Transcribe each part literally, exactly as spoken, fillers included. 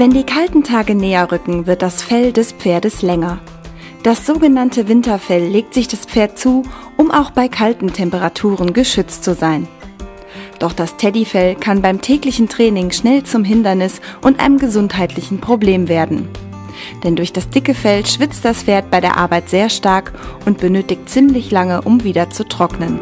Wenn die kalten Tage näher rücken, wird das Fell des Pferdes länger. Das sogenannte Winterfell legt sich das Pferd zu, um auch bei kalten Temperaturen geschützt zu sein. Doch das Teddyfell kann beim täglichen Training schnell zum Hindernis und einem gesundheitlichen Problem werden. Denn durch das dicke Fell schwitzt das Pferd bei der Arbeit sehr stark und benötigt ziemlich lange, um wieder zu trocknen.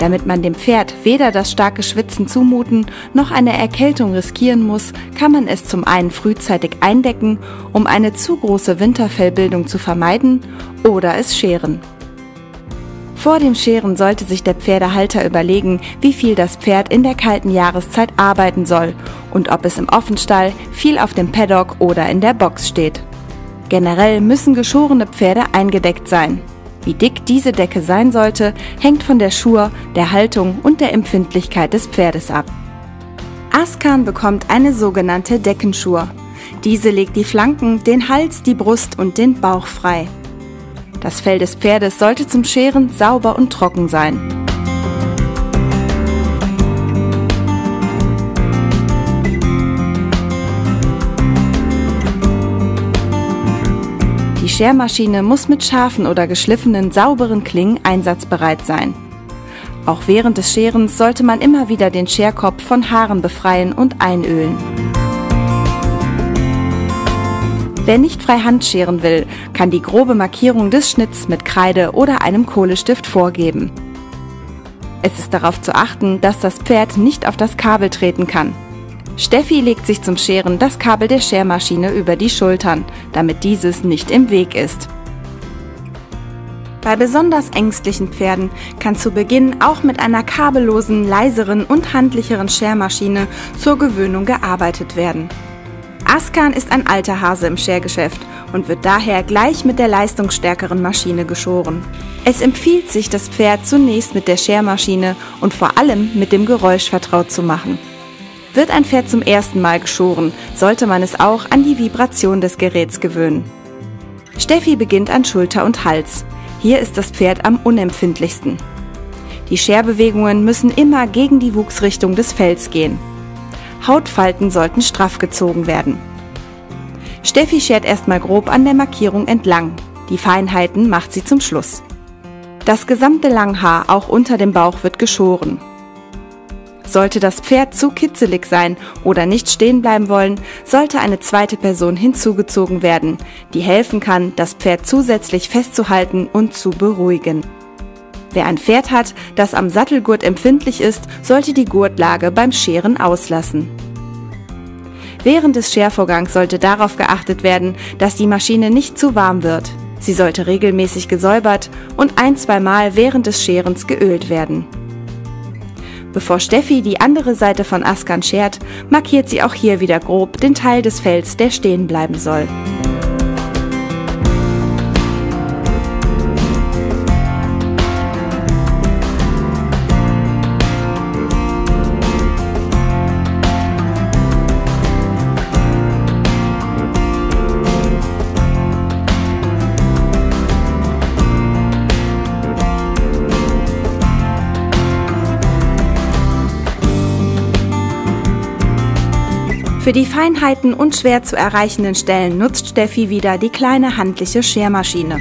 Damit man dem Pferd weder das starke Schwitzen zumuten noch eine Erkältung riskieren muss, kann man es zum einen frühzeitig eindecken, um eine zu große Winterfellbildung zu vermeiden, oder es scheren. Vor dem Scheren sollte sich der Pferdehalter überlegen, wie viel das Pferd in der kalten Jahreszeit arbeiten soll und ob es im Offenstall, viel auf dem Paddock oder in der Box steht. Generell müssen geschorene Pferde eingedeckt sein. Wie dick diese Decke sein sollte, hängt von der Schur, der Haltung und der Empfindlichkeit des Pferdes ab. Askan bekommt eine sogenannte Deckenschur. Diese legt die Flanken, den Hals, die Brust und den Bauch frei. Das Fell des Pferdes sollte zum Scheren sauber und trocken sein. Die Schermaschine muss mit scharfen oder geschliffenen, sauberen Klingen einsatzbereit sein. Auch während des Scherens sollte man immer wieder den Scherkopf von Haaren befreien und einölen. Wer nicht frei Hand scheren will, kann die grobe Markierung des Schnitts mit Kreide oder einem Kohlestift vorgeben. Es ist darauf zu achten, dass das Pferd nicht auf das Kabel treten kann. Steffi legt sich zum Scheren das Kabel der Schermaschine über die Schultern, damit dieses nicht im Weg ist. Bei besonders ängstlichen Pferden kann zu Beginn auch mit einer kabellosen, leiseren und handlicheren Schermaschine zur Gewöhnung gearbeitet werden. Askan ist ein alter Hase im Schergeschäft und wird daher gleich mit der leistungsstärkeren Maschine geschoren. Es empfiehlt sich, das Pferd zunächst mit der Schermaschine und vor allem mit dem Geräusch vertraut zu machen. Wird ein Pferd zum ersten Mal geschoren, sollte man es auch an die Vibration des Geräts gewöhnen. Steffi beginnt an Schulter und Hals. Hier ist das Pferd am unempfindlichsten. Die Scherbewegungen müssen immer gegen die Wuchsrichtung des Fells gehen. Hautfalten sollten straff gezogen werden. Steffi schert erstmal grob an der Markierung entlang. Die Feinheiten macht sie zum Schluss. Das gesamte Langhaar, auch unter dem Bauch, wird geschoren. Sollte das Pferd zu kitzelig sein oder nicht stehen bleiben wollen, sollte eine zweite Person hinzugezogen werden, die helfen kann, das Pferd zusätzlich festzuhalten und zu beruhigen. Wer ein Pferd hat, das am Sattelgurt empfindlich ist, sollte die Gurtlage beim Scheren auslassen. Während des Schervorgangs sollte darauf geachtet werden, dass die Maschine nicht zu warm wird. Sie sollte regelmäßig gesäubert und ein-, zweimal während des Scherens geölt werden. Bevor Steffi die andere Seite von Askan schert, markiert sie auch hier wieder grob den Teil des Fells, der stehen bleiben soll. Für die Feinheiten und schwer zu erreichenden Stellen nutzt Steffi wieder die kleine handliche Schermaschine.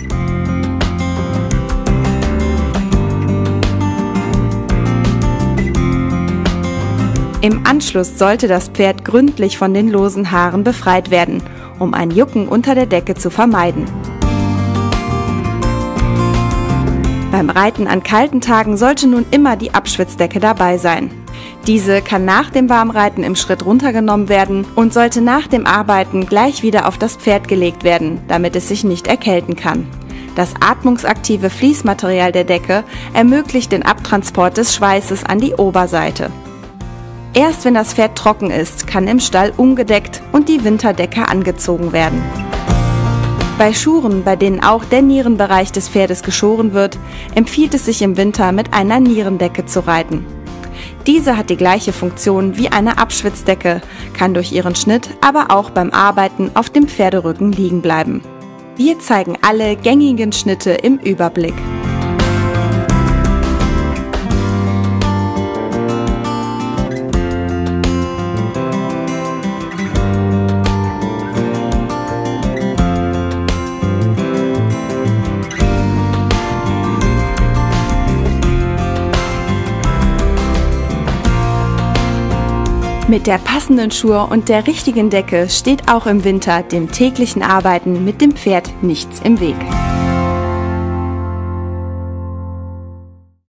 Im Anschluss sollte das Pferd gründlich von den losen Haaren befreit werden, um ein Jucken unter der Decke zu vermeiden. Beim Reiten an kalten Tagen sollte nun immer die Abschwitzdecke dabei sein. Diese kann nach dem Warmreiten im Schritt runtergenommen werden und sollte nach dem Arbeiten gleich wieder auf das Pferd gelegt werden, damit es sich nicht erkälten kann. Das atmungsaktive Fließmaterial der Decke ermöglicht den Abtransport des Schweißes an die Oberseite. Erst wenn das Pferd trocken ist, kann im Stall umgedeckt und die Winterdecke angezogen werden. Bei Schuren, bei denen auch der Nierenbereich des Pferdes geschoren wird, empfiehlt es sich im Winter mit einer Nierendecke zu reiten. Diese hat die gleiche Funktion wie eine Abschwitzdecke, kann durch ihren Schnitt aber auch beim Arbeiten auf dem Pferderücken liegen bleiben. Wir zeigen alle gängigen Schnitte im Überblick. Mit der passenden Schuhe und der richtigen Decke steht auch im Winter dem täglichen Arbeiten mit dem Pferd nichts im Weg.